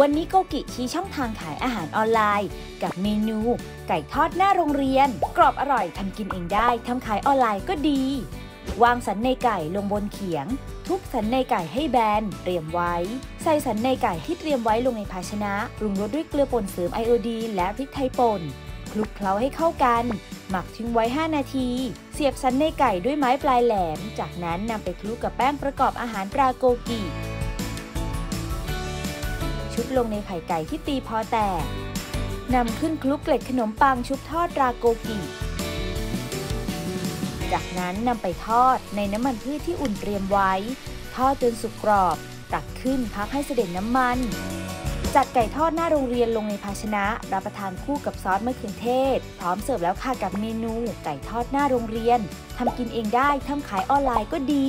วันนี้โกกิชี้ช่องทางขายอาหารออนไลน์กับเมนูไก่ทอดหน้าโรงเรียนกรอบอร่อยทำกินเองได้ทำขายออนไลน์ก็ดีวางสันในไก่ลงบนเขียงทุบสันในไก่ให้แบนเตรียมไว้ใส่สันในไก่ที่เตรียมไว้ลงในภาชนะปรุงรสด้วยเกลือป่นเสริมไอโอดีนและพริกไทยป่นคลุกเคล้าให้เข้ากันหมักทิ้งไว้ 5 นาทีเสียบสันในไก่ด้วยไม้ปลายแหลมจากนั้นนำไปคลุกกับแป้งประกอบอาหารปลาโกกิชุบลงในไข่ไก่ที่ตีพอแตกนำขึ้นคลุกเกล็ดขนมปังชุบทอดปลาโกกิจากนั้นนำไปทอดในน้ำมันพืชที่อุ่นเตรียมไว้ทอดจนสุกกรอบตักขึ้นพักให้เสด็จน้ำมันจัดไก่ทอดหน้าโรงเรียนลงในภาชนะรับประทานคู่กับซอสมะเขือเทศพร้อมเสิร์ฟแล้วค่ะกับเมนูไก่ทอดหน้าโรงเรียนทำกินเองได้ทำขายออนไลน์ก็ดี